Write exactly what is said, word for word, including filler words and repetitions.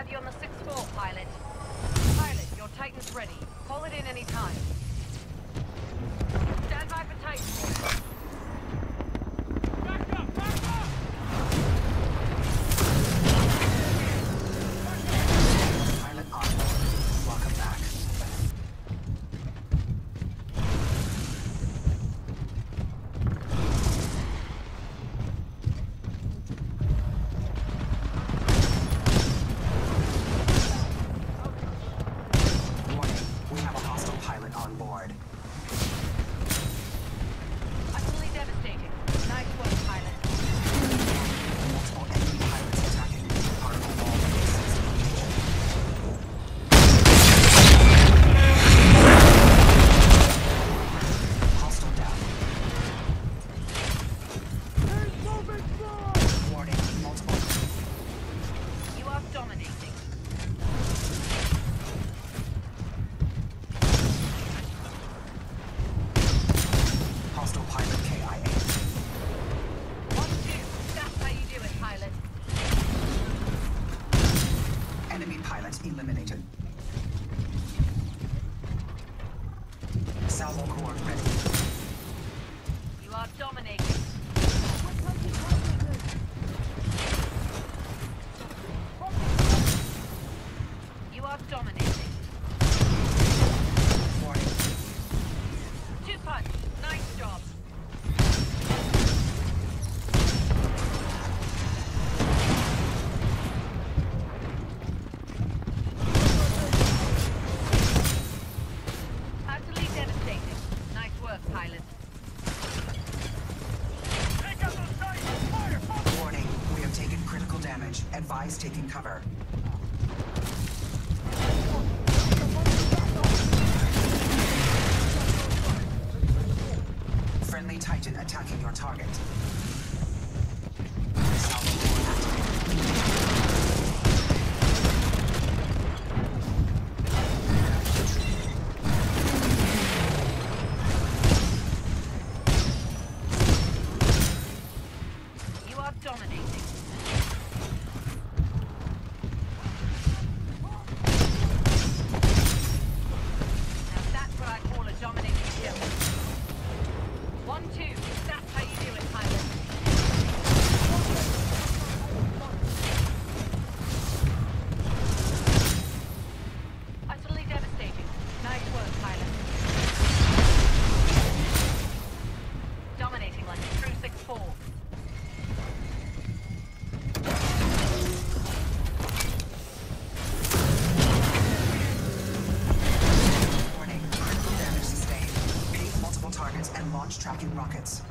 have you on the sixth floor, pilot. Pilot, your Titan's ready. Call it in any time. Stand by for Titan. Back up! Back up! Pilot on board. Welcome back. Eliminated. Salvo core ready. You are dominating. You are dominating. Warning. Two punch. Nice job. Advise taking cover. Friendly Titan attacking your target. You are dominating. Tracking rockets.